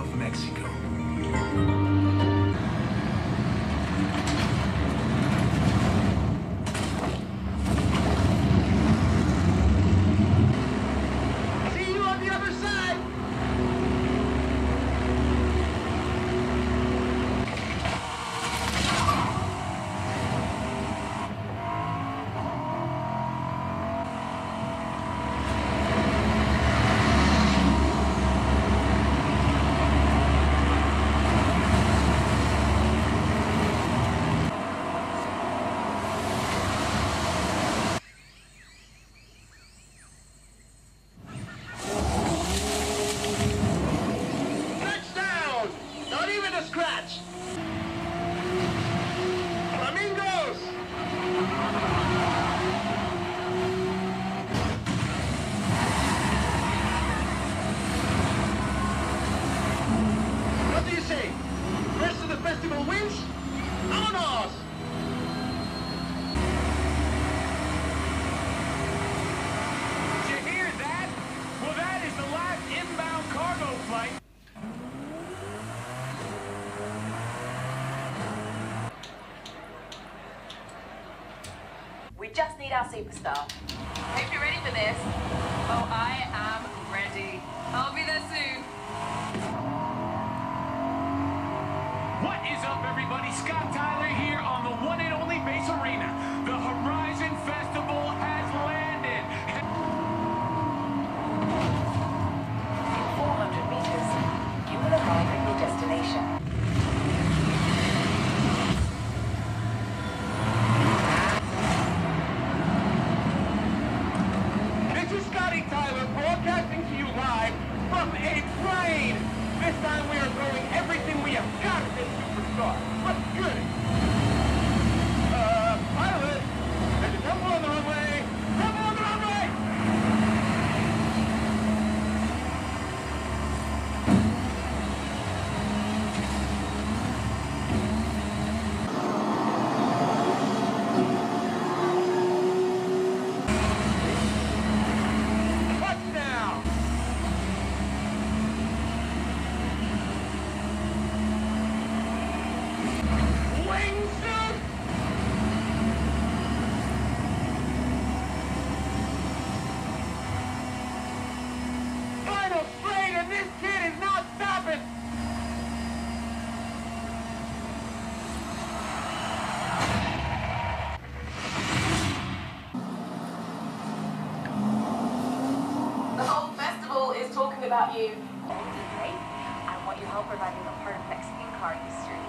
of Mexico. See you on the other side! Scratch! Flamingos! What do you say? Rest of the festival wins? Vámonos! Did you hear that? Well, that is the last inbound cargo flight. We just need our superstar. Hope you're ready for this. Oh, I am ready. I'll be there soon. What is up, everybody? Scott Tyler here on the one and only Base Arena. The Horizon Festival has landed. 400 meters. You will arrive at your destination. This time we are throwing everything we have got at this superstar. Let's do it. Pilot, there's a temple on the runway. Temple on the runway! About you. Great. I want your help reviving a part of Mexican car history.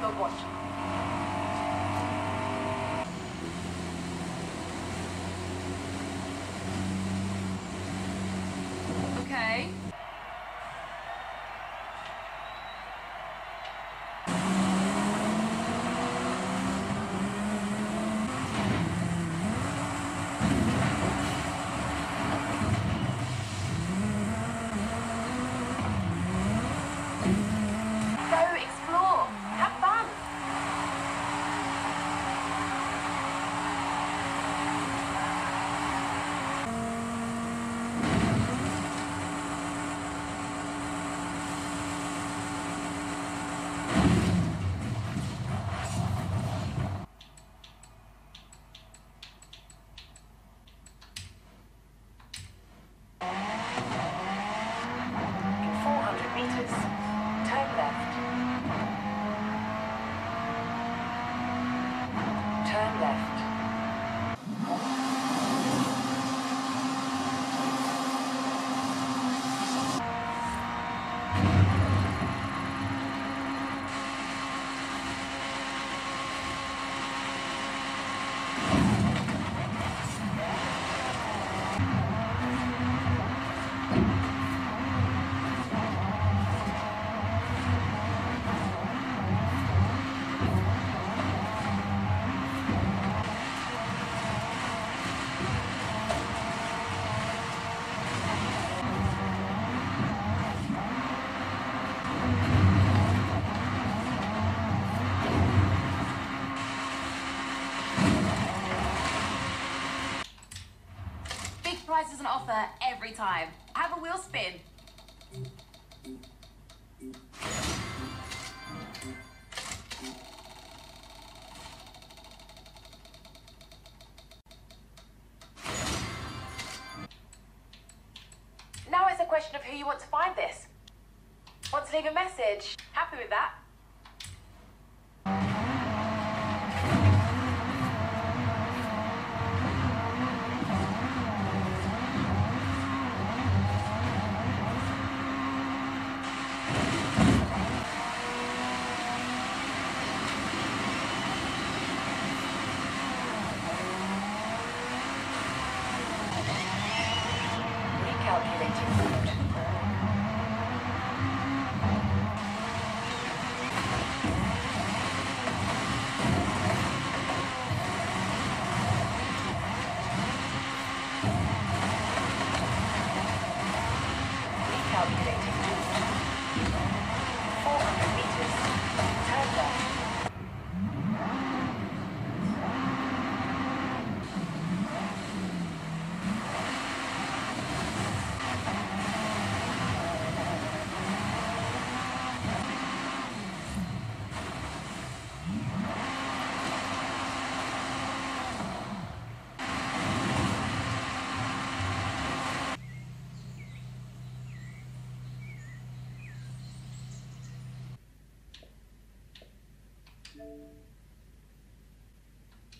Go watch. Okay. Prices on offer every time. Have a wheel spin. Now it's a question of who you want to find this. Want to leave a message? Happy with that?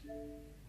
Thank you.